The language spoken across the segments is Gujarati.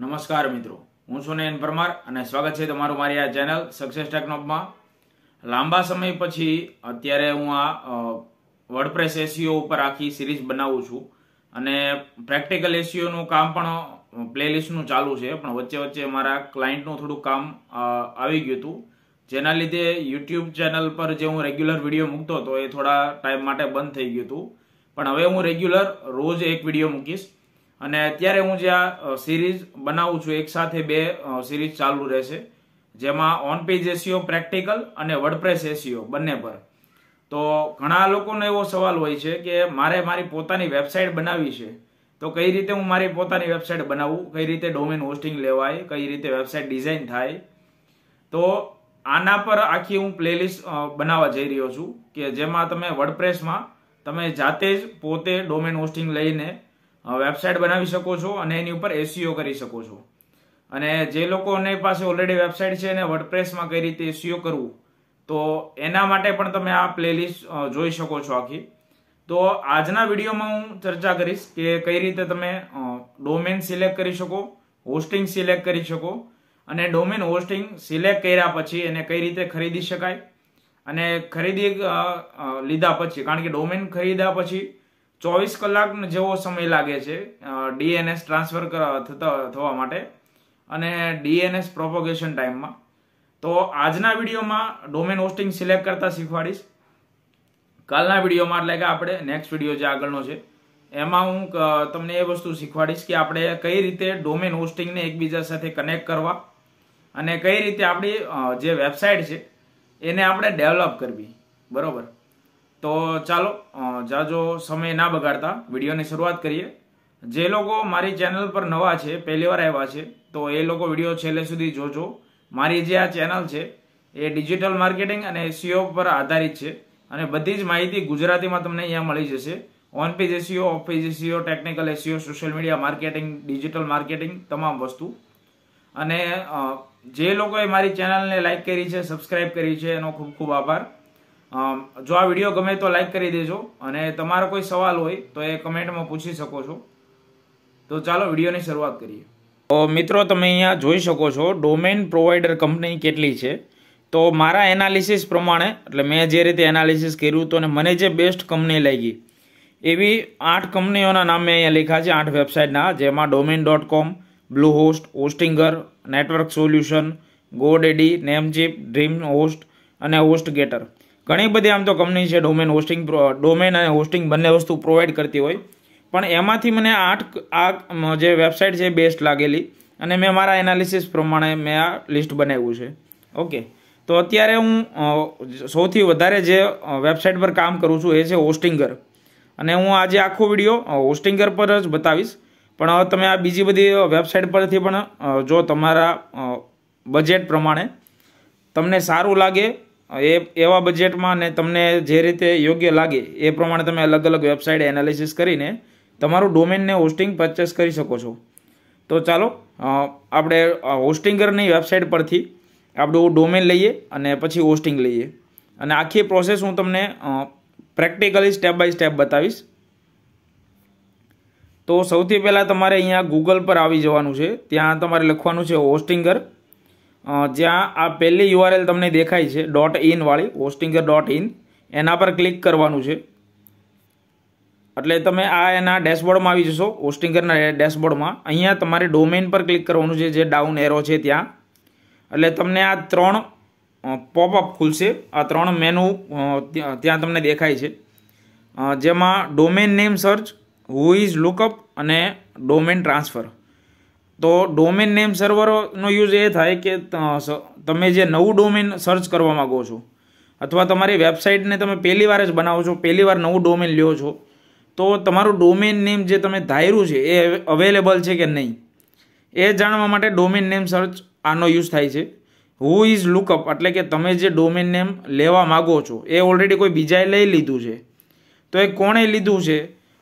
નમસ્કાર મિત્રો, હું સોનેન પરમાર અને સ્વાગત છે તમારું મારી આ ચેનલ સક્સેસ ટેકનોપમાં. લાંબા સમય પછી અત્યારે હું આ વર્ડપ્રેસ એસઈઓ ઉપર આખી સિરીઝ બનાવું છું અને પ્રેક્ટિકલ એસઈઓનું કામ પણ પ્લેલિસ્ટનું ચાલુ છે, પણ વચ્ચે વચ્ચે મારા ક્લાયન્ટનું થોડું કામ આવી ગયું હતું, જેના લીધે યુટ્યુબ ચેનલ પર જે હું રેગ્યુલર વિડીયો મૂકતો હતો એ થોડા ટાઈમ માટે બંધ થઈ ગયું હતું. પણ હવે હું રેગ્યુલર રોજ એક વિડીયો મૂકીશ અને અત્યારે હું જે આ સિરીઝ બનાવું છું એક સાથે બે સિરીઝ ચાલુ રહેશે, જેમાં ઓન પેજ એસઈઓ પ્રેક્ટિકલ અને વર્ડપ્રેસ એસઈઓ બંને પર. તો ઘણા લોકોનો એવો સવાલ હોય છે કે મારે મારી પોતાની વેબસાઇટ બનાવી છે, તો કઈ રીતે હું મારી પોતાની વેબસાઇટ બનાવું, કઈ રીતે ડોમેન હોસ્ટિંગ લેવાય, કઈ રીતે વેબસાઇટ ડિઝાઇન થાય. તો આના પર આખી હું પ્લેલિસ્ટ બનાવવા જઈ રહ્યો છું કે જેમાં તમે વર્ડપ્રેસમાં તમે જાતે જ પોતે ડોમેન હોસ્ટિંગ લઈને વેબસાઇટ બનાવી શકો છો અને એની ઉપર એસઈઓ કરી શકો છો. અને જે લોકોને પાસે ઓલરેડી વેબસાઇટ છે અને વર્ડપ્રેસમાં કઈ રીતે એસઈઓ કરવું, તો એના માટે પણ તમે આ પ્લેલિસ્ટ જોઈ શકો છો આખી. તો આજના વિડીયોમાં હું ચર્ચા કરીશ કે કઈ રીતે તમે ડોમેન સિલેક્ટ કરી શકો, હોસ્ટિંગ સિલેક્ટ કરી શકો અને ડોમેન હોસ્ટિંગ સિલેક્ટ કર્યા પછી એને કઈ રીતે ખરીદી શકાય અને ખરીદી લીધા પછી, કારણ કે ડોમેન ખરીદ્યા પછી 24 કલાક જેવો સમય લાગે છે ડીએનએસ ટ્રાન્સફર થવા માટે અને ડીએનએસ પ્રોપોગેશન ટાઈમમાં. તો આજના વિડીયોમાં ડોમેન હોસ્ટિંગ સિલેક્ટ કરતા શીખવાડીશ. કાલના વિડીયોમાં, એટલે કે આપણે નેક્સ્ટ વિડીયો જે આગળનો છે એમાં હું તમને એ વસ્તુ શીખવાડીશ કે આપણે કઈ રીતે ડોમેન હોસ્ટિંગને એકબીજા સાથે કનેક્ટ કરવા અને કઈ રીતે આપણી જે વેબસાઇટ છે એને આપણે ડેવલપ કરવી. બરોબર, તો ચાલો જાજો સમય ના બગાડતા વિડીયોની શરૂઆત કરીએ. જે લોકો મારી ચેનલ પર નવા છે, પહેલીવાર આવ્યા છે, તો એ લોકો વિડીયો છેલ્લે સુધી જોજો. મારી જે આ ચેનલ છે એ ડિજિટલ માર્કેટિંગ અને એસઈઓ પર આધારિત છે અને બધી જ માહિતી ગુજરાતીમાં તમને અહીંયા મળી જશે. On page SEO, off page SEO, technical SEO, social media marketing, digital marketing, તમામ વસ્તુ. અને જે લોકોએ મારી ચેનલને લાઇક કરી છે, સબસ્ક્રાઈબ કરી છે, એનો ખૂબ ખૂબ આભાર. જો આ વિડીયો ગમે તો લાઈક કરી દેજો અને તમારો કોઈ સવાલ હોય તો એ કમેન્ટમાં પૂછી શકો છો. તો ચાલો વિડીયોની શરૂઆત કરીએ. તો મિત્રો, તમે અહીંયા જોઈ શકો છો ડોમેન પ્રોવાઈડર કંપની કેટલી છે. તો મારા એનાલિસિસ પ્રમાણે, એટલે મેં જે રીતે એનાલિસિસ કર્યું તો ને મને જે બેસ્ટ કંપની લાગી એવી 8 કંપનીઓના નામ મેં અહીંયા લખ્યા છે, 8 વેબસાઇટના, જેમાં domain.com, Bluehost, Hostinger, network solution, GoDaddy, Namecheap, dream host અને હોસ્ટગેટર. ઘણી બધી આમ તો કંપની છે ડોમેન હોસ્ટિંગ, ડોમેન અને હોસ્ટિંગ બંને વસ્તુ પ્રોવાઈડ કરતી હોય, પણ એમાંથી મને 8 આ જે વેબસાઇટ છે બેસ્ટ લાગેલી અને મેં મારા એનાલિસિસ પ્રમાણે મેં આ લિસ્ટ બનાવ્યું છે. ઓકે, તો અત્યારે હું સૌથી વધારે જે વેબસાઇટ પર કામ કરું છું એ છે હોસ્ટિંગર અને હું આજે આખો વિડીયો હોસ્ટિંગર પર જ બતાવીશ. પણ તમે આ બીજી બધી વેબસાઇટ પરથી પણ જો તમારા બજેટ પ્રમાણે તમને સારું લાગે એવા બજેટમાં ને તમને જે રીતે યોગ્ય લાગે એ પ્રમાણે તમે અલગ અલગ વેબસાઇટ એનાલિસિસ કરીને તમારું ડોમેનને હોસ્ટિંગ પરચેસ કરી શકો છો. તો ચાલો આપણે હોસ્ટિંગરની વેબસાઇટ પરથી આપણું ડોમેન લઈએ અને પછી હોસ્ટિંગ લઈએ અને આખી પ્રોસેસ હું તમને પ્રેક્ટિકલી સ્ટેપ બાય સ્ટેપ બતાવીશ. તો સૌથી પહેલાં તમારે અહીંયા ગૂગલ પર આવી જવાનું છે. ત્યાં તમારે લખવાનું છે હોસ્ટિંગર, જ્યાં આ પહેલી યુઆરએલ તમને દેખાય છે .in વાળી, hostinger.in, એના પર ક્લિક કરવાનું છે. એટલે તમે આ એના ડેશબોર્ડમાં આવી જશો. હોસ્ટિંગરના ડેશબોર્ડમાં અહીંયા તમારે ડોમેન પર ક્લિક કરવાનું છે, જે ડાઉન એરો છે ત્યાં. એટલે તમને આ 3 પોપઅપ ખુલશે, આ 3 મેનુ ત્યાં તમને દેખાય છે, જેમાં domain name search, who is lookup અને ડોમેન ટ્રાન્સફર. તો ડોમેન નેમ સર્વરનો યુઝ એ થાય કે તમે જે નવું ડોમેન સર્ચ કરવા માગો છો અથવા તમારી વેબસાઇટને તમે પહેલી વાર જ બનાવો છો, પહેલી વાર નવું ડોમેન લ્યો છો, તો તમારું ડોમેન નેમ જે તમે ધાર્યું છે એ અવેલેબલ છે કે નહીં એ જાણવા માટે ડોમેન નેમ સર્ચ આનો યુઝ થાય છે. હુ ઇઝ લુકઅપ એટલે કે તમે જે ડોમેન નેમ લેવા માગો છો એ ઓલરેડી કોઈ બીજાએ લઈ લીધું છે, તો એ કોણે લીધું છે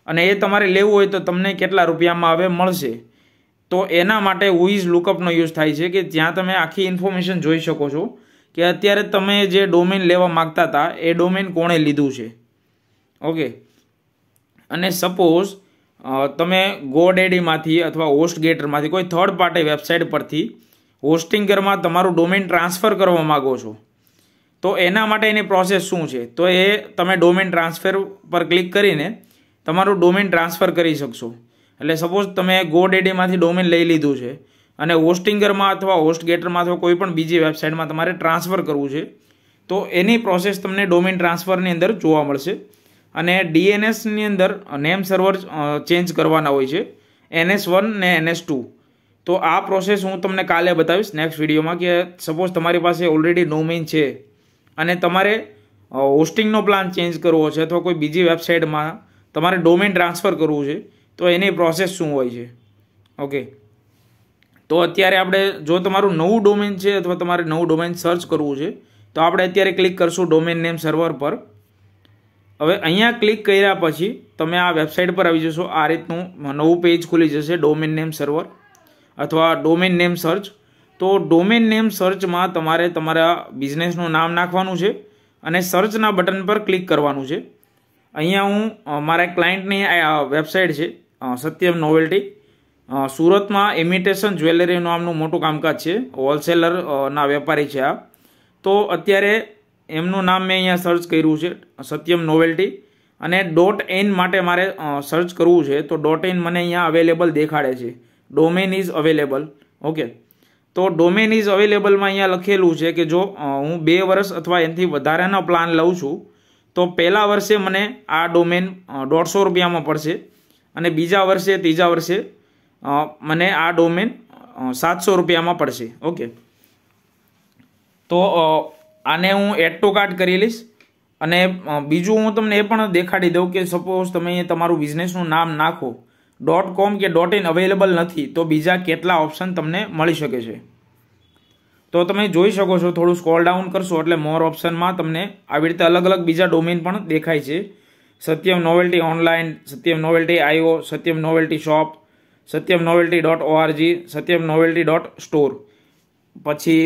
અને એ તમારે લેવું હોય તો તમને કેટલા રૂપિયામાં હવે મળશે, તો એના માટે હુઇઝ લુકઅપનો યુઝ થાય છે, કે જ્યાં તમે આખી ઇન્ફોર્મેશન જોઈ શકો છો કે અત્યારે તમે જે ડોમેન લેવા માગતા હતા એ ડોમેન કોણે લીધું છે. ઓકે, અને સપોઝ તમે ગોડેડીમાંથી અથવા હોસ્ટગેટરમાંથી કોઈ થર્ડ પાર્ટી વેબસાઇટ પરથી હોસ્ટિંગરમાં તમારું ડોમેન ટ્રાન્સફર કરવા માગો છો તો એના માટેની પ્રોસેસ શું છે, તો એ તમે ડોમેન ટ્રાન્સફર પર ક્લિક કરીને તમારું ડોમેન ટ્રાન્સફર કરી શકશો. એટલે સપોઝ તમે ગોડેડીમાંથી ડોમેન લઈ લીધું છે અને હોસ્ટિંગરમાં અથવા હોસ્ટગેટરમાં અથવા કોઈ પણ બીજી વેબસાઇટમાં તમારે ટ્રાન્સફર કરવું છે તો એની પ્રોસેસ તમને ડોમેન ટ્રાન્સફરની અંદર જોવા મળશે. અને ડીએનએસની અંદર નેમ સર્વર ચેન્જ કરવાના હોય છે NS1 ને NS2. તો આ પ્રોસેસ હું તમને કાલે બતાવીશ નેક્સ્ટ વિડીયોમાં કે સપોઝ તમારી પાસે ઓલરેડી ડોમેન છે અને તમારે હોસ્ટિંગનો પ્લાન ચેન્જ કરવો છે અથવા કોઈ બીજી વેબસાઇટમાં તમારે ડોમેન ટ્રાન્સફર કરવું છે તો એની પ્રોસેસ શું હોય છે. ઓકે, તો અત્યારે આપણે જો તમારું નવું ડોમેન છે અથવા તમારે નવું ડોમેન સર્ચ કરવું છે તો આપણે અત્યારે ક્લિક કરશું ડોમેન નેમ સર્વર પર. હવે અહીંયા ક્લિક કર્યા પછી તમે આ વેબસાઇટ પર આવી જશો. આ રીતનું નવું પેજ ખુલી જશે ડોમેન નેમ સર્વર અથવા ડોમેન નેમ સર્ચ. તો ડોમેન નેમ સર્ચમાં તમારે તમારા બિઝનેસનું નામ નાખવાનું છે અને સર્ચના બટન પર ક્લિક કરવાનું છે. અહીંયા હું મારા ક્લાયન્ટની વેબસાઇટ છે સત્યમ નોવેલ્ટી, સુરતમાં ઇમિટેશન જ્વેલરી નામનું મોટું કામકાજ છે, હોલસેલરના વેપારી છે આ. તો અત્યારે એમનું નામ મેં અહીંયા સર્ચ કર્યું છે સત્યમ નોવેલ્ટી અને .in માટે મારે સર્ચ કરવું છે તો .in મને અહીંયા અવેલેબલ દેખાડે છે, ડોમેન ઇઝ અવેલેબલ. ઓકે, તો ડોમેન ઇઝ અવેલેબલમાં અહીંયા લખેલું છે કે જો હું 2 વર્ષ અથવા એનાથી વધારાનો પ્લાન લઉં છું તો પહેલા વર્ષે મને આ ડોમેન 150 રૂપિયામાં પડશે અને બીજા વર્ષે ત્રીજા વર્ષે મને આ ડોમેન 700 રૂપિયામાં પડશે. ઓકે, તો આને હું એડ ટુ કાર્ટ કરી લઈશ. અને બીજું હું તમને એ પણ દેખાડી દઉં કે સપોઝ તમે તમારું બિઝનેસનું નામ નાખો .com કે .in અવેલેબલ નથી તો બીજા કેટલા ઓપ્શન તમને મળી શકે છે. તો તમે જોઈ શકો છો, થોડું સ્ક્રોલ ડાઉન કરશો એટલે મોર ઓપ્શનમાં તમને આવી રીતે અલગ અલગ બીજા ડોમેન પણ દેખાય છે. Satyam novelty online, Satyam novelty IO, Satyam novelty shop, Satyam novelty .org, Satyam novelty .store, પછી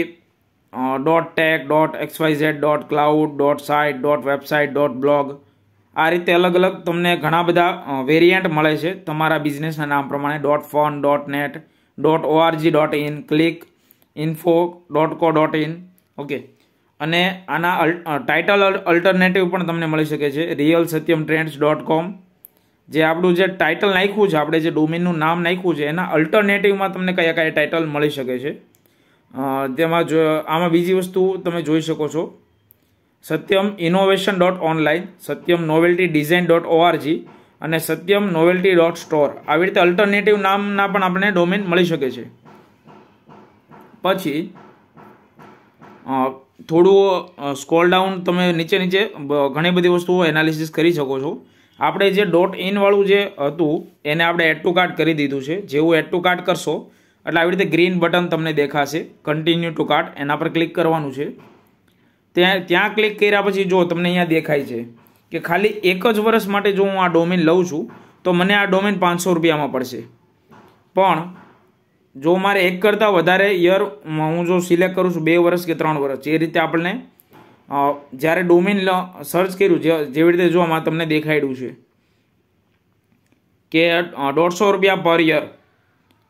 .tech, .xyz, .cloud, .site, .website, .blog. આ રીતે અલગ અલગ તમને ઘણા બધા વેરિયન્ટ મળે છે તમારા બિઝનેસના નામ પ્રમાણે. .phone, .net, .org, .in, click, info, .co, .in. Okay, અને આના ટાઇટલ અલ્ટરનેટિવ પણ તમને મળી શકે છે. રિયલ સત્યમ ટ્રેન્ડ્સ .com, જે આપણું જે ટાઇટલ નાખ્યું છે, આપણે જે ડોમેનનું નામ નાખ્યું છે એના અલ્ટરનેટિવમાં તમને કયા કયા ટાઇટલ મળી શકે છે તેમાં જો આમાં બીજી વસ્તુ તમે જોઈ શકો છો. Satyam innovation .online, Satyam novelty design .org અને સત્યમ નોવેલ્ટી .store, આવી રીતે અલ્ટરનેટિવ નામના પણ આપણે ડોમેન મળી શકે છે. પછી થોડું સ્કોલ ડાઉન તમે નીચે ઘણી બધી વસ્તુઓ એનાલિસિસ કરી શકો છો. આપણે જે .in વાળું જે હતું એને આપણે એડ ટુ કાર્ટ કરી દીધું છે. જેવું એડ ટુ કાર્ટ કરશો એટલે આવી રીતે ગ્રીન બટન તમને દેખાશે કન્ટિન્યુ ટુ કાર્ટ, એના પર ક્લિક કરવાનું છે. ત્યાં ક્લિક કર્યા પછી જો તમને અહીંયા દેખાય છે કે ખાલી 1 જ વર્ષ માટે જો હું આ ડોમેન લઉં છું તો મને આ ડોમેન 500 રૂપિયામાં પડશે. પણ જો મારે એક કરતાં વધારે યર હું જો સિલેક્ટ કરું છું 2 વર્ષ કે 3 વર્ષ, એ રીતે આપણને જ્યારે ડોમેન સર્ચ કર્યું જેવી રીતે જો આમાં તમને દેખાડ્યું છે કે 150 રૂપિયા પર યર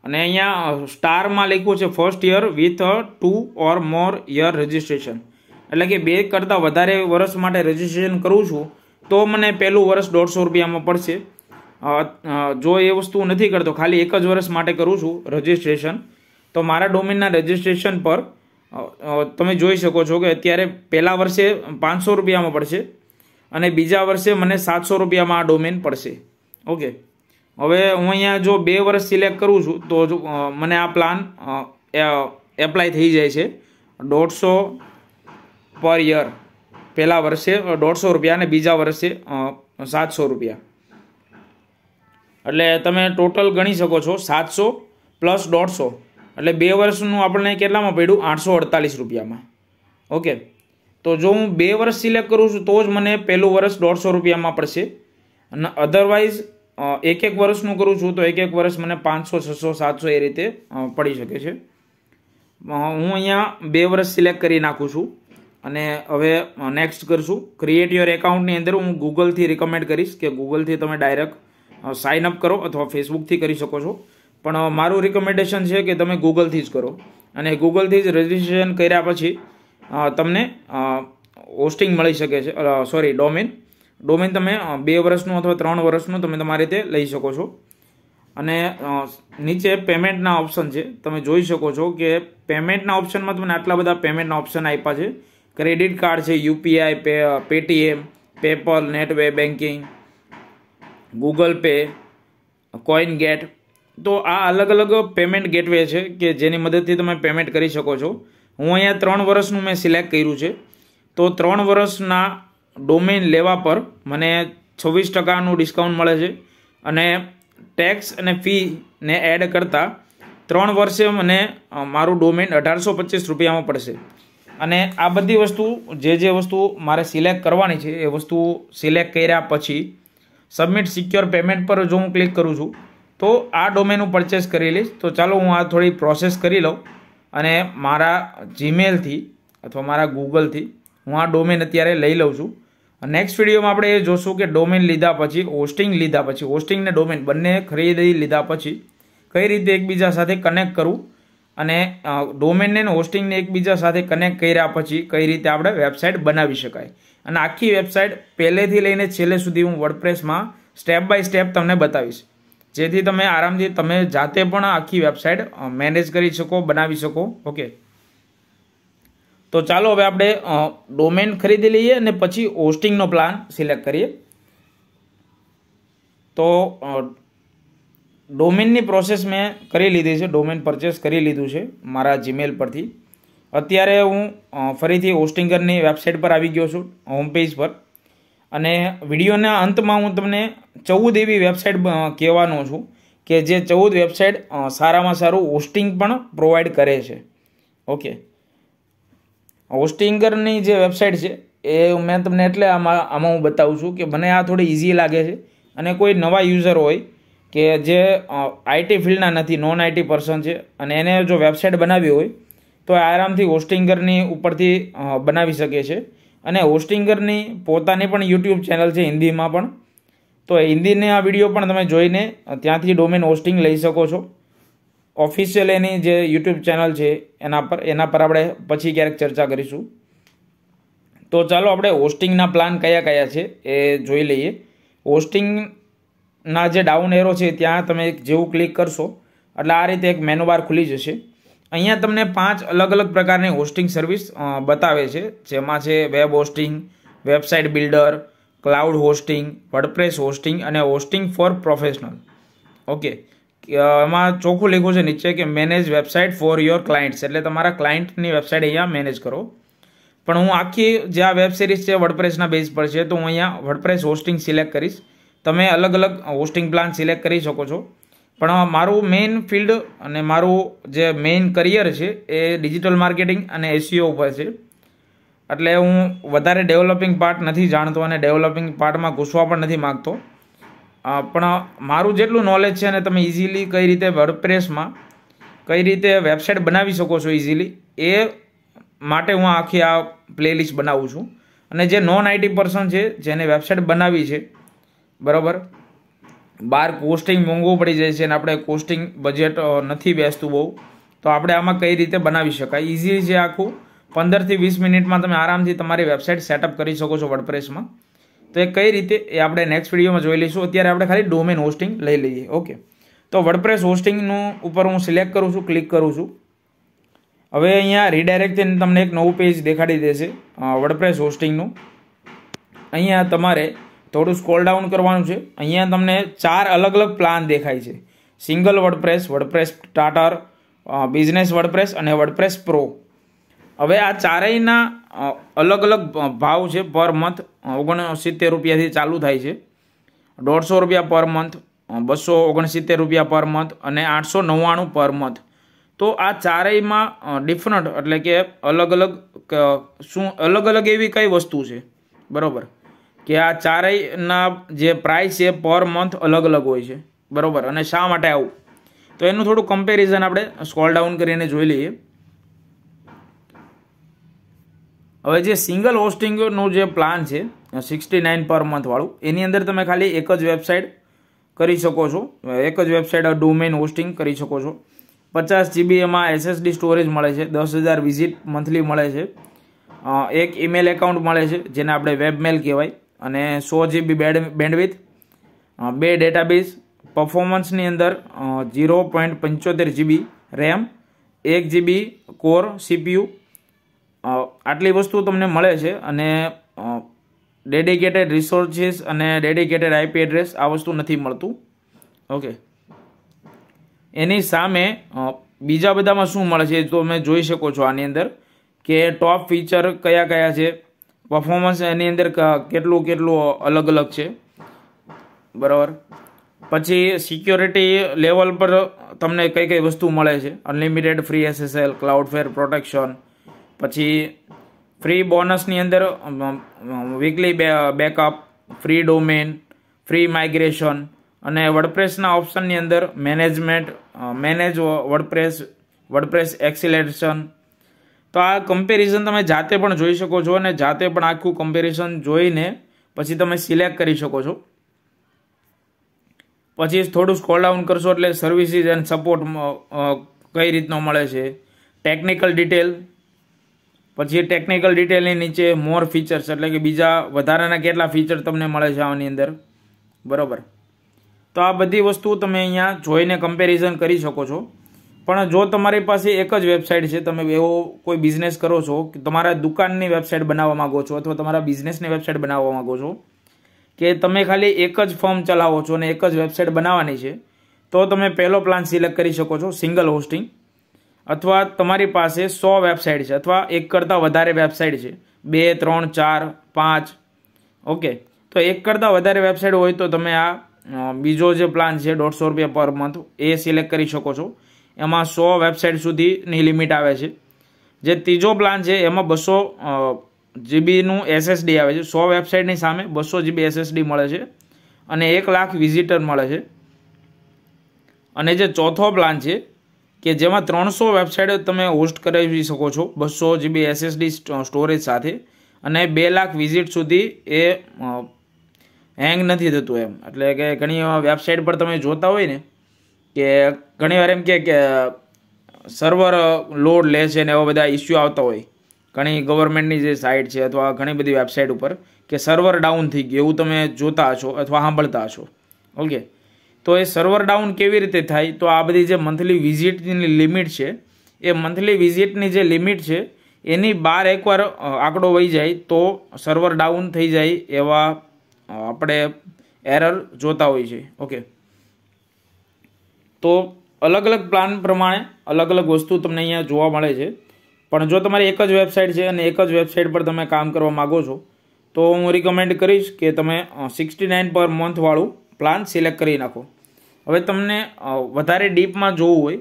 અને અહીંયા સ્ટારમાં લખ્યું છે first year with 2 or more year રજિસ્ટ્રેશન, એટલે કે 2 કરતાં વધારે વર્ષ માટે રજિસ્ટ્રેશન કરું છું તો મને પહેલું વર્ષ 150 રૂપિયામાં પડશે. જો એ વસ્તુ નથી કરતો, ખાલી 1 જ વર્ષ માટે કરું છું રજિસ્ટ્રેશન, તો મારા ડોમેનના રજિસ્ટ્રેશન પર તમે જોઈ શકો છો કે અત્યારે પહેલા વર્ષે 500 રૂપિયામાં પડશે અને બીજા વર્ષે મને 700 રૂપિયામાં આ ડોમેન પડશે. ઓકે, હવે હું અહીંયા જો 2 વર્ષ સિલેક્ટ કરું છું તો મને આ પ્લાન એપ્લાય થઈ જાય છે. 150 per year પહેલા વર્ષે 150 રૂપિયા અને બીજા વર્ષે 700 રૂપિયા, એટલે તમે ટોટલ ગણી શકો છો 700 + 150, એટલે 2 વર્ષનું આપણને કેટલામાં પડ્યું 848 રૂપિયામાં. ઓકે, તો જો હું 2 વર્ષ સિલેક્ટ કરું છું તો જ મને પહેલું વર્ષ 150 રૂપિયામાં પડશે અને અધરવાઇઝ 1 વર્ષનું કરું છું તો 1 વર્ષ મને 500, 600, 700 એ રીતે પડી શકે છે. હું અહીંયા 2 વર્ષ સિલેક્ટ કરી નાખું છું અને હવે નેક્સ્ટ કરશું. ક્રિએટ યોર એકાઉન્ટની અંદર હું ગૂગલથી રિકમેન્ડ કરીશ કે ગૂગલથી તમે ડાયરેક્ટ साइनअप करो अथवा फेसबुक थी करी सको छो। पण मारू रिकमेंडेशन है कि तमे गूगल थी ज करो अने गूगल थी रजिस्ट्रेशन कर्या पछी तमने होस्टिंग मळी शके छे, सॉरी डोमेन तमे 2 वर्षनुं अथवा 3 वर्षनुं तमे तमारी रीते लई शको छो। अने नीचे पेमेंटना ऑप्शन है, तमे जोई शको छो कि पेमेंटना ऑप्शन में तमने आटला बधा पेमेंटना ऑप्शन आप्या छे। क्रेडिट कार्ड है, UPI, Paytm, PayPal, Netway banking, Google पे, कोइनगेट, तो आ अलग अलग पेमेंट गेटवे है कि जेनी मददथी तमे पेमेंट करी शको छो। हूँ अहींया 3 वर्षनुं मैं सिलेक्ट कर्युं छे, तो 3 वर्षना डोमेन लेवा पर मने 26% डिस्काउंट मळे छे अने टैक्स अने फी ने एड करता 3 वर्षे मने मारुं डोमेन 1825 रुपया में पड़शे। अने आ बधी वस्तु जे वस्तु मारे सिलेक्ट करवानी छे ए वस्तु सिलेक्ट कर्या पछी सबमिट सिक्योर पेमेंट पर जो हूँ क्लिक करूँ छूँ तो आ डोमेन हूँ परचेस करी लीश। तो चलो हूँ आ थोड़ी प्रोसेस करी लऊँ अने मारा जीमेल थी अथवा मारा गूगल थी हूँ आ डोमेन अत्यारे लई लऊँ छूँ। नेक्स्ट विडियो में आपणे जोशुं कि डोमेन लीधा पछी, होस्टिंग लीधा पछी, होस्टिंग ने डोमेन बंने खरीदी लीधा पछी कई रीते एकबीजा साथे कनेक्ट करवुं अने डोमेन ने होस्टिंग ने एकबीजा साथे कनेक्ट कर्या पछी कई रीते आपणे वेबसाइट बनावी शकाय। अने आखी वेबसाइट पहलेथी लईने छेल्ले सुधी हूँ वर्डप्रेस में स्टेप बाय स्टेप तमने बतावीश, जेथी तमे आरामथी तमे जाते पण आखी वेबसाइट मैनेज करी शको, बनावी शको। ओके, तो चालो हवे आपणे डोमेन खरीदी लईए अने पछी होस्टिंग नो प्लान सिलेक्ट करीए। तो डोमेन नी प्रोसेस मैं करी लीधी छे, डोमेन परचेस करी लीधुं छे मारा जीमेल परथी। अत्यारे हूँ फरीथी होस्टिंगर नी वेबसाइट पर आवी गयो छुं, होम पेज पर। अने विडियोना अंत में हूँ तमने 14 एवी वेबसाइट कहेवानो छूँ कि जे 14 वेबसाइट सारा में सारू होस्टिंग पण प्रोवाइड करे छे। ओके, होस्टिंगर नी जे वेबसाइट छे ए मैं तमने एटले आमां हूँ बतावुं छूँ कि मने आ थोड़ी इजी लागे छे अने कोई नवा यूजर होय के जे आईटी फील्डना नथी, नॉन आईटी पर्सन छे अने एने जो वेबसाइट बनावी होय तो आरामथी होस्टिंगरनी उपरथी बनावी शके छे। अने होस्टिंगरनी पोतानी पण यूट्यूब चेनल छे हिंदी में पण, तो हिंदी ने आ विडियो पण तमे जोईने त्यांथी डोमेन होस्टिंग लई शको छो। ऑफिशियल एनी जे यूट्यूब चेनल छे एना पर आपणे पछी क्यारेक चर्चा करीशुं। तो चालो आपणे होस्टिंगना प्लान कया कया छे ए जोई लईए। होस्टिंगना जे डाउन एरो छे त्यां तमे जेवुं क्लिक करशो एटले आ रीते एक मेनू बार खुली जशे। अहींया तमने 5 अलग अलग प्रकारनी होस्टिंग सर्विस बतावे छे, जेमां छे web hosting, website builder, cloud hosting, WordPress hosting अने होस्टिंग फॉर प्रोफेशनल। ओके, एमां चोखुं लिख्युं छे नीचे कि manage website for your clients, एटले तमारा क्लायंटनी वेबसाइट अहींया मेनेज करो। पण हुं आखी जे आ वेब सीरीज छे वर्डप्रेसना बेस पर छे तो हुं अहींया वर्डप्रेस होस्टिंग सिलेक्ट करीश। तमे अलग अलग होस्टिंग प्लान सिलेक्ट करी शको छो, पण मारू मेन फील्ड अने मारू जे मेन करियर है ये डिजिटल मार्केटिंग अने एसईओ पर है, एटले हूँ वधारे डेवलपिंग पार्ट नहीं जाणतो अने डेवलपिंग पार्ट में घुसवा पण नहीं माँगतो। पण मारू जेटलू नॉलेज है तमे इजीली कई रीते वर्डप्रेस में कई रीते वेबसाइट बनावी शको छो इजीली ए माटे हूँ आखी आ प्लेलिस्ट बनावुं छुं। अने जे नॉन आईटी पर्सन है जेने वेबसाइट बनावी है बराबर बार कोस्टिंग मोंघू पड़ी जाए छे ने आपणे कोस्टिंग बजेट नहीं बेसतुं बहु, तो आपणे आमां कई रीते बनावी शकाय। इजी छे, आखुं 15 થી 20 मिनिट में तमे आरामथी तमारी वेबसाइट सेटअप करी शको छो वर्डप्रेस में। तो ये कई रीते ए आपणे नेक्स्ट विडियो में जोई लईशुं। अत्यारे आपणे खाली डोमेन होस्टिंग लई लईए। ओके, तो वर्डप्रेस होस्टिंग नु उपर हूँ सिलेक्ट करूँ छूँ, क्लिक करूँ छूँ। हवे अहींया रिडायरेक्ट थईने तमने एक नवुं पेज देखाडी देशे वर्डप्रेस होस्टिंग नु। अहींया तमारे थोड़ू स्क्रॉल डाउन करवानुं छे, अहींया तमने 4 अलग अलग प्लान देखाय छे, single WordPress, WordPress starter, business WordPress अने वर्डप्रेस प्रो। हवे आ चारेयना अलग अलग भाव छे, पर मंथ 69 રૂપિયા थी चालू थाय छे, 150 રૂપિયા पर मंथ, 269 રૂપિયા पर मंथ अने 899 पर मंथ। तो आ चारेयमां डिफरंट एटले के अलग अलग शुं अलग अलग एवी कई वस्तु छे बरोबर कि आ चारेयना जे प्राइस है पर मंथ अलग अलग होय छे बरोबर। अने शा माटे आवुं तो एनु थोड़ुं कम्पेरिजन आपणे स्क्रॉल डाउन करीने जोई लईए। हवे जे सिंगल होस्टिंग नो जे प्लान छे 69 पर मंथ वाळुं एनी अंदर तमे खाली एक ज वेबसाइट કરી શકો છો. એક જ વેબસાઇટ ડોમેન હોસ્ટિંગ કરી શકો છો. 50 GB એમાં SSD સ્ટોરેજ મળે છે. 10,000 વિઝિટ મંથલી મળે છે. એક ઈમેલ એકાઉન્ટ મળે છે જેને આપણે વેબમેલ કહેવાય, અને 100 GB બેન્ડવિથ, બે ડેટાબેઝ, પરફોર્મન્સની અંદર 0.75 GB RAM, 1 GB core CPU, આટલી વસ્તુ તમને મળે છે. અને ડેડિકેટેડ રિસોર્સિસ અને ડેડિકેટેડ IP એડ્રેસ આ વસ્તુ નથી મળતું. ઓકે, એની સામે બીજા બધામાં શું મળે છે તો તમે જોઈ શકો છો આની અંદર કે ટોપ ફીચર કયા કયા છે, પરફોર્મન્સ એની અંદર કેટલું અલગ અલગ છે, બરાબર. પછી સિક્યોરિટી લેવલ પર તમને કઈ કઈ વસ્તુ મળે છે, unlimited free SSL, Cloudflare protection, પછી ફ્રી બોનસની અંદર weekly backup, free domain, free migration, અને વર્ડપ્રેસના ઓપ્શનની અંદર મેનેજ વર્ડપ્રેસ એક્સિલેરેશન. તો આ કમ્પેરિઝન તમે જાતે પણ જોઈ શકો છો અને જાતે પણ આખું કમ્પેરિઝન જોઈને પછી તમે સિલેક્ટ કરી શકો છો. પછી થોડું સ્ક્રોલ ડાઉન કરશો એટલે સર્વિસીસ એન્ડ સપોર્ટ કઈ રીતનો મળે છે, ટેકનિકલ ડિટેલ. પછી ટેકનિકલ ડિટેલની નીચે મોર ફીચર્સ એટલે કે બીજા વધારાના કેટલા ફીચર તમને મળે છે આની અંદર, બરાબર. તો આ બધી વસ્તુ તમે અહીંયા જોઈને કમ્પેરિઝન કરી શકો છો. પણ જો તમારી પાસે એક જ વેબસાઇટ છે, તમે એવો કોઈ બિઝનેસ કરો છો કે તમારા દુકાનની વેબસાઇટ બનાવવા માગો છો અથવા તમારા બિઝનેસની વેબસાઇટ બનાવવા માગો છો, કે તમે ખાલી એક જ ફોર્મ ચલાવો છો અને એક જ વેબસાઇટ બનાવવાની છે, તો તમે પહેલો પ્લાન સિલેક્ટ કરી શકો છો, સિંગલ હોસ્ટિંગ. અથવા તમારી પાસે 100 વેબસાઇટ છે અથવા એક કરતાં વધારે વેબસાઇટ છે, 2, 3, 4, 5. ઓકે, તો એક કરતાં વધારે વેબસાઇટ હોય તો તમે આ બીજો જે પ્લાન છે ₹150 પર મંથ એ સિલેક્ટ કરી શકો છો. એમાં 100 વેબસાઇટ સુધીની લિમિટ આવે છે. જે ત્રીજો પ્લાન છે એમાં 200 GBનું SSD આવે છે. 100 વેબસાઇટની સામે 200 GB SSD મળે છે અને 1 લાખ વિઝિટર મળે છે. અને જે ચોથો પ્લાન છે કે જેમાં 300 વેબસાઇટ તમે હોસ્ટ કરાવી શકો છો, 200 GB SSD સ્ટોરેજ સાથે, અને 2 લાખ વિઝિટ સુધી એ હેંગ નથી થતું. એમ એટલે કે ઘણી વેબસાઇટ પર તમે જોતા હોય ને કે ઘણીવાર એમ કે સર્વર લોડ લે છે ને એવા બધા ઇસ્યુ આવતા હોય, ઘણી ગવર્મેન્ટની જે સાઇટ છે અથવા ઘણી બધી વેબસાઇટ ઉપર કે સર્વર ડાઉન થઈ ગયું એવું તમે જોતા હશો અથવા સાંભળતા હશો. ઓકે, તો એ સર્વર ડાઉન કેવી રીતે થાય, તો આ બધી જે મંથલી વિઝિટની લિમિટ છે એ મંથલી વિઝિટની જે લિમિટ છે એની બહાર એકવાર આંકડો વહી જાય તો સર્વર ડાઉન થઈ જાય એવા આપણે એરર જોતા હોય છે. ઓકે, તો અલગ અલગ પ્લાન પ્રમાણે અલગ અલગ વસ્તુ તમને અહીંયા જોવા મળે છે. પણ જો તમારી એક જ વેબસાઇટ છે અને એક જ વેબસાઇટ પર તમે કામ કરવા માગો છો તો હું રિકમેન્ડ કરીશ કે તમે 69 પર મંથવાળું પ્લાન સિલેક્ટ કરી નાખો. હવે તમને વધારે ડીપમાં જોવું હોય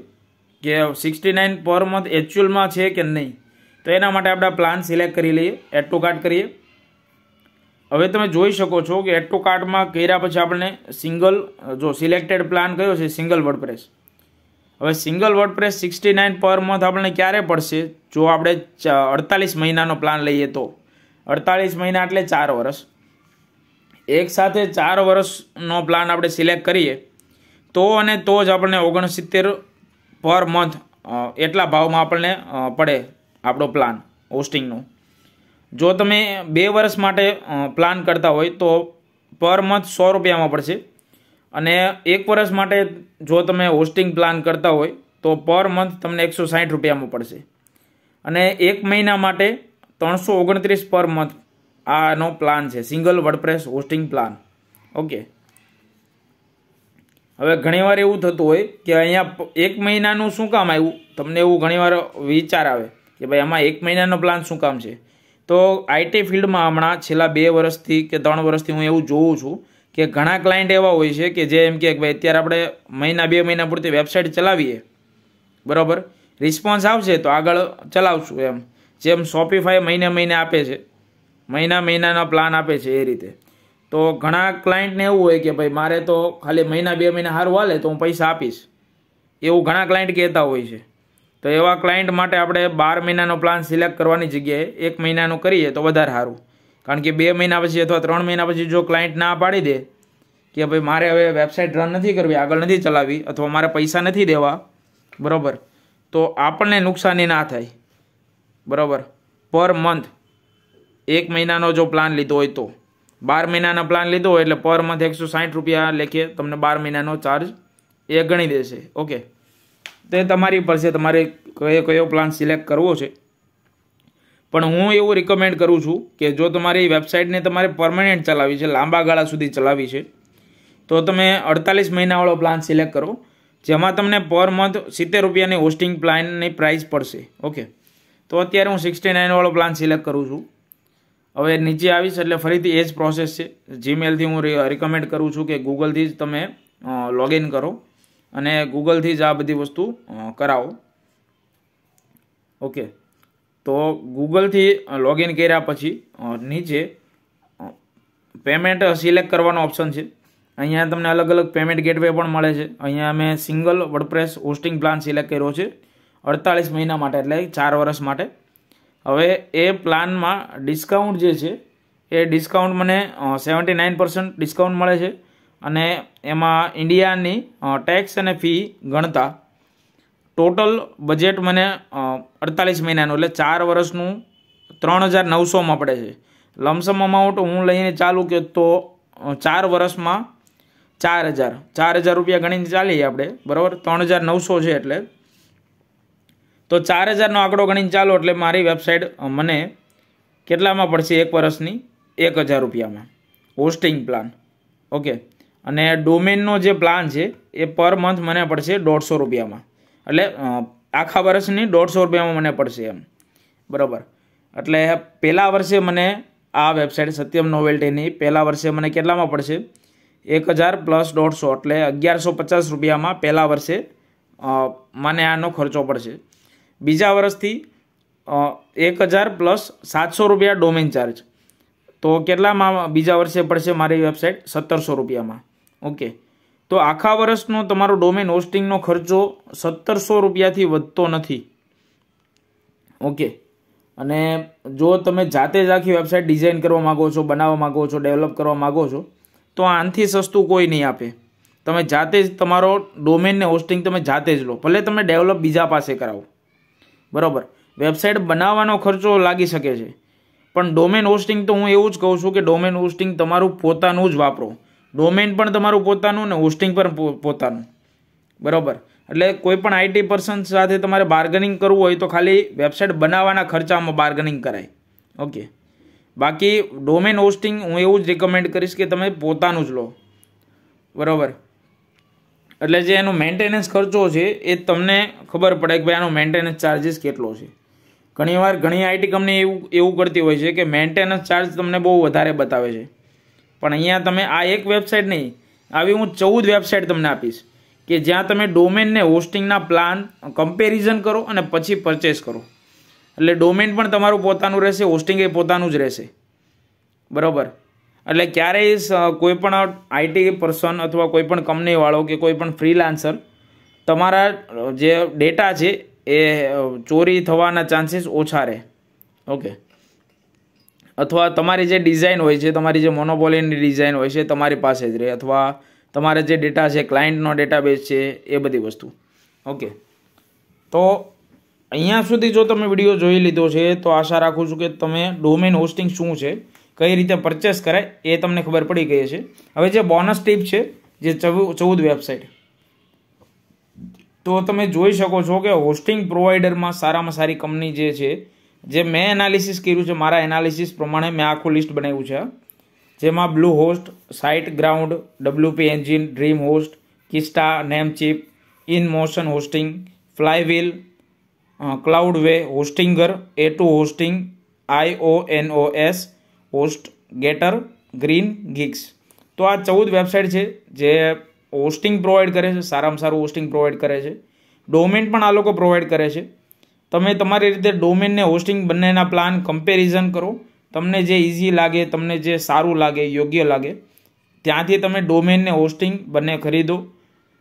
કે 69 પર મંથ એચ્યુઅલમાં છે કે નહીં, તો એના માટે આપણે પ્લાન સિલેક્ટ કરી લઈએ, એડ ટુ કાર્ટ કરીએ. હવે તમે જોઈ શકો છો કે એડ ટુ કાર્ટમાં કર્યા પછી આપણે સિંગલ, જો સિલેક્ટેડ પ્લાન કયો છે, સિંગલ વર્ડપ્રેસ. હવે સિંગલ વર્ડપ્રેસ 69 પર મંથ આપણને ક્યારે પડશે, જો આપણે 48 મહિનાનો પ્લાન લઈએ તો 48 મહિના એટલે 4 વર્ષ. એક સાથે 4 વર્ષનો પ્લાન આપણે સિલેક્ટ કરીએ તો અને તો જ આપણને 69 પર મંથ એટલા ભાવમાં આપણને પડે આપણો પ્લાન હોસ્ટિંગનો. જો તમે 2 વર્ષ માટે પ્લાન કરતા હોય તો પર મંથ ₹100માં પડશે, અને 1 વર્ષ માટે જો તમે હોસ્ટિંગ પ્લાન કરતા હોય તો પર મંથ તમને ₹160માં પડશે, અને 1 મહિના માટે ₹329 પર મંથ આનો પ્લાન છે, single WordPress hosting plan. Okay, હવે ઘણીવાર એવું થતું હોય કે અહીંયા 1 મહિનાનું શું કામ આવ્યું, તમને એવું ઘણીવાર વિચાર આવે કે ભાઈ આમાં 1 મહિનાનો પ્લાન શું કામ છે. તો આઈટી ફિલ્ડમાં હમણાં છેલ્લા 2 વર્ષથી કે 3 વર્ષથી હું એવું જોઉં છું કે ઘણા ક્લાયન્ટ એવા હોય છે કે જે એમ કે ભાઈ અત્યારે આપણે 1-2 મહિના પૂરતી વેબસાઇટ ચલાવીએ, બરાબર, રિસ્પોન્સ આવશે તો આગળ ચલાવશું. એમ જેમ શોપિફાય મહિને આપે છે, મહિનાના પ્લાન આપે છે, એ રીતે તો ઘણા ક્લાયન્ટને એવું હોય કે ભાઈ મારે તો ખાલી 1-2 મહિના સારું હાલે તો હું પૈસા આપીશ, એવું ઘણા ક્લાયન્ટ કહેતા હોય છે. તો એવા ક્લાયન્ટ માટે આપણે 12 મહિનાનો પ્લાન સિલેક્ટ કરવાની જગ્યાએ 1 મહિનાનો કરીએ તો વધારે સારું, કારણ કે 2 મહિના પછી અથવા 3 મહિના પછી જો ક્લાયન્ટ ના પાડી દે કે ભાઈ મારે હવે વેબસાઇટ રન નથી કરવી, આગળ નથી ચલાવી અથવા મારે પૈસા નથી દેવા, બરાબર, તો આપણને નુકસાની ના થાય, બરાબર. પર મંથ એક મહિનાનો જો પ્લાન લીધો હોય તો 12 મહિનાનો પ્લાન લીધો હોય એટલે પર મંથ 160 રૂપિયા લેખે તમને 12 મહિનાનો ચાર્જ એ ગણી દેશે. ઓકે, તે તમારી પર છે તમારે કયો પ્લાન સિલેક્ટ કરવો છે. પણ હું એવું રિકમેન્ડ કરું છું કે જો તમારી વેબસાઇટને તમારે પરમનન્ટ ચલાવી છે, લાંબા ગાળા સુધી ચલાવી છે, તો તમે 48 મહિનાવાળો પ્લાન સિલેક્ટ કરો, જેમાં તમને પર મંથ 70 રૂપિયાની હોસ્ટિંગ પ્લાનની પ્રાઇસ પડશે. ઓકે, તો અત્યારે હું 69 વાળો પ્લાન સિલેક્ટ કરું છું. હવે નીચે આવીશ એટલે ફરીથી એ જ પ્રોસેસ છે. જીમેલથી હું રિકમેન્ડ કરું છું કે ગૂગલથી જ તમે લોગિન કરો અને ગૂગલથી જ આ બધી વસ્તુ કરાવો. ઓકે, તો ગૂગલથી લોગિન કર્યા પછી નીચે પેમેન્ટ સિલેક્ટ કરવાનો ઓપ્શન છે. અહીંયા તમને અલગ અલગ પેમેન્ટ ગેટવે પણ મળે છે. અહીંયા મેં single WordPress hosting plan select કર્યો છે 48 મહિના માટે, એટલે 4 વર્ષ માટે. હવે એ પ્લાનમાં ડિસ્કાઉન્ટ જે છે એ ડિસ્કાઉન્ટ મને 79% ડિસ્કાઉન્ટ મળે છે અને એમાં ઇન્ડિયાની ટેક્સ અને ફી ગણતા ટોટલ બજેટ મને 48 મહિનાનું એટલે 4 વર્ષનું 3900માં પડે છે. લમસમ અમાઉન્ટ હું લઈને ચાલું કે તો 4 વર્ષમાં 4000 રૂપિયા ગણીને ચાલીએ આપણે, બરાબર. 3900 છે એટલે તો 4000નો આંકડો ગણીને ચાલો એટલે મારી વેબસાઇટ મને કેટલામાં પડશે 1 વર્ષની 1000 રૂપિયામાં હોસ્ટિંગ પ્લાન. ઓકે, અને ડોમેનનો જે પ્લાન છે એ પર મંથ મને પડશે 150 રૂપિયામાં, એટલે આખા વર્ષની 150 રૂપિયામાં મને પડશે એમ, બરાબર. એટલે પહેલા વર્ષે મને આ વેબસાઇટ સત્યમ નોવેલ્ટીની પહેલા વર્ષે મને કેટલામાં પડશે 1000 + 150 એટલે 1150 રૂપિયામાં પહેલા વર્ષે મને આનો ખર્ચો પડશે. બીજા વર્ષથી 1000 + 700 રૂપિયા ડોમેન ચાર્જ, તો કેટલામાં બીજા વર્ષે પડશે મારી વેબસાઇટ 1700 રૂપિયામાં. ઓકે, તો આખા વર્ષનો તમારો ડોમેન હોસ્ટિંગનો ખર્ચો 1700 રૂપિયાથી વધતો નથી. ઓકે, અને જો તમે જાતે જ આખી વેબસાઇટ ડિઝાઇન કરવા માગો છો, બનાવવા માગો છો, ડેવલપ કરવા માગો છો, તો આનાથી સસ્તું કોઈ નહીં આપે. તમે જાતે જ તમારો ડોમેનને હોસ્ટિંગ તમે જાતે જ લો, ભલે તમે ડેવલપ બીજા પાસે કરાવો, બરાબર. વેબસાઇટ બનાવવાનો ખર્ચો લાગી શકે છે, પણ ડોમેન હોસ્ટિંગ તો હું એવું જ કહું છું કે ડોમેન હોસ્ટિંગ તમારું પોતાનું જ વાપરો. ડોમેન પણ તમારું પોતાનું ને હોસ્ટિંગ પણ પોતાનું, બરાબર. એટલે કોઈ પણ આઈટી પર્સન સાથે તમારે બાર્ગેનિંગ કરવું હોય તો ખાલી વેબસાઇટ બનાવવાના ખર્ચામાં બાર્ગેનિંગ કરાય. ઓકે, બાકી ડોમેન હોસ્ટિંગ હું એવું જ રિકમેન્ડ કરીશ કે તમે પોતાનું જ લો, બરાબર. એટલે જે એનો મેન્ટેનન્સ ખર્ચો છે એ તમને ખબર પડે કે ભાઈ આનો મેન્ટેનન્સ ચાર્જિસ કેટલો છે. ઘણીવાર ઘણી આઈટી કંપની એવું કરતી હોય છે કે મેન્ટેનન્સ ચાર્જ તમને બહુ વધારે બતાવે છે, પણ અહીંયા તમે આ એક વેબસાઇટ નહીં, આવી હું 14 વેબસાઇટ તમને આપીશ કે જ્યાં તમે ડોમેનને હોસ્ટિંગના પ્લાન કમ્પેરિઝન કરો અને પછી પરચેસ કરો. એટલે ડોમેન પણ તમારું પોતાનું રહેશે, હોસ્ટિંગ એ પોતાનું જ રહેશે, બરાબર. એટલે ક્યારેય કોઈ પણ આઈટી પર્સન અથવા કોઈ પણ કંપનીવાળો કે કોઈ પણ ફ્રીલાન્સર તમારા જે ડેટા છે એ ચોરી થવાના ચાન્સીસ ઓછા રહે. ઓકે, અથવા તમારી જે ડિઝાઇન હોય છે, તમારી જે મોનોપોલીની ડિઝાઇન હોય છે તમારી પાસે જ રહે, અથવા તમારે જે ડેટા છે ક્લાયન્ટનો ડેટાબેઝ છે એ બધી વસ્તુ. ઓકે, તો અહીંયા સુધી જો તમે વિડીયો જોઈ લીધો છે તો આશા રાખું છું કે તમે ડોમેન હોસ્ટિંગ શું છે, કઈ રીતે પરચેસ કરાય એ તમને ખબર પડી ગઈ છે. હવે જે બોનસ ટીપ છે જે 14 વેબસાઇટ, તો તમે જોઈ શકો છો કે હોસ્ટિંગ પ્રોવાઈડરમાં સારામાં સારી કંપની જે છે, જે મેં એનાલિસિસ કર્યું છે, મારા એનાલિસિસ પ્રમાણે મેં આખું લિસ્ટ બનાવ્યું છે, જેમાં Bluehost, SiteGround, WP Engine, DreamHost, Kinsta, Namecheap, InMotion hosting, Flywheel, Cloudway, Hostinger, A2 hosting, IONOS, HostGator, GreenGeeks. તો આ 14 વેબસાઇટ છે જે હોસ્ટિંગ પ્રોવાઈડ કરે છે, સારામાં સારું હોસ્ટિંગ પ્રોવાઈડ કરે છે. ડોમેન પણ આ લોકો પ્રોવાઈડ કરે છે. તમે તમારી રીતે ડોમેનને હોસ્ટિંગ બંનેના પ્લાન કમ્પેરિઝન કરો, તમને જે ઇઝી લાગે, તમને જે સારું લાગે, યોગ્ય લાગે ત્યાંથી તમે ડોમેનને હોસ્ટિંગ બંને ખરીદો.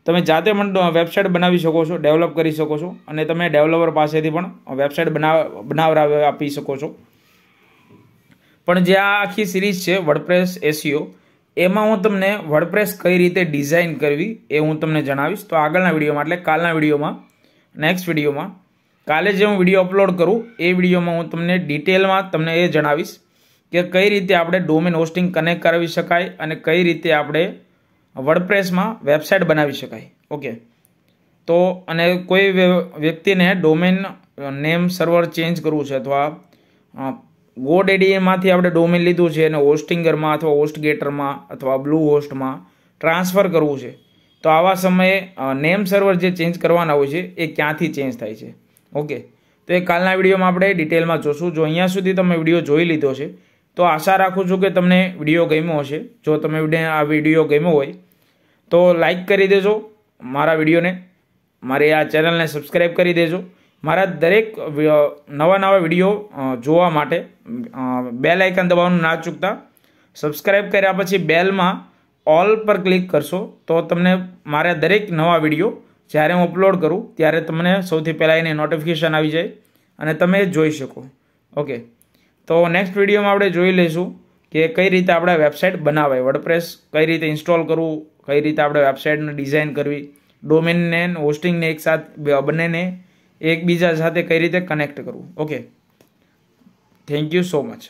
તમે જાતે પણ વેબસાઇટ બનાવી શકો છો, ડેવલપ કરી શકો છો, અને તમે ડેવલપર પાસેથી પણ વેબસાઇટ બનાવરાવી આપી શકો છો. પણ જે આ આખી સિરીઝ છે WordPress SEO એમાં હું તમને વર્ડપ્રેસ કઈ રીતે ડિઝાઇન કરવી એ હું તમને જણાવીશ. તો આગળના વિડીયોમાં એટલે કાલના વિડીયોમાં, નેક્સ્ટ વિડીયોમાં, કાલે જે હું વિડીયો અપલોડ કરું એ વિડીયોમાં હું તમને ડિટેલમાં તમને એ જણાવીશ કે કઈ રીતે આપણે ડોમેન હોસ્ટિંગ કનેક્ટ કરાવી શકાય અને કઈ રીતે આપણે વર્ડપ્રેસમાં વેબસાઇટ બનાવી શકાય. ઓકે, તો અને કોઈ વ્યક્તિને ડોમેન નેમ સર્વર ચેન્જ કરવું છે અથવા ગોડેડીમાંથી આપણે ડોમેન લીધું છે અને હોસ્ટિંગરમાં અથવા હોસ્ટગેટરમાં અથવા બ્લૂહોસ્ટમાં ટ્રાન્સફર કરવું છે, તો આવા સમયે નેમ સર્વર જે ચેન્જ કરવાના હોય છે એ ક્યાંથી ચેન્જ થાય છે. ઓકે, તો એ કાલના વિડીયોમાં આપણે ડિટેલમાં જોશું. જો અહીંયા સુધી તમે વિડીયો જોઈ લીધો છે તો આશા રાખું છું કે તમને વિડીયો ગમ્યો હશે. જો તમે આ વિડીયો ગમ્યો હોય તો લાઇક કરી દેજો મારા વિડીયોને, મારી આ ચેનલને સબસ્ક્રાઈબ કરી દેજો. મારા દરેક નવા વિડીયો જોવા માટે બેલ આઇકન દબાવવાનું ના ચૂકતા. સબસ્ક્રાઈબ કર્યા પછી બેલમાં ઓલ પર ક્લિક કરશો તો તમને મારા દરેક નવા વિડીયો જ્યારે હું અપલોડ કરું ત્યારે તમને સૌથી પહેલાં એની નોટિફિકેશન આવી જાય અને તમે જોઈ શકો. ઓકે, તો નેક્સ્ટ વિડીયોમાં આપણે જોઈ લઈશું કે કઈ રીતે આપણે વેબસાઇટ બનાવાય, વર્ડપ્રેસ કઈ રીતે ઇન્સ્ટોલ કરવું, કઈ રીતે આપણે વેબસાઇટને ડિઝાઇન કરવી, ડોમેનને હોસ્ટિંગને એકસાથે બંનેને એકબીજા સાથે કઈ રીતે કનેક્ટ કરવું. Okay, thank you so much.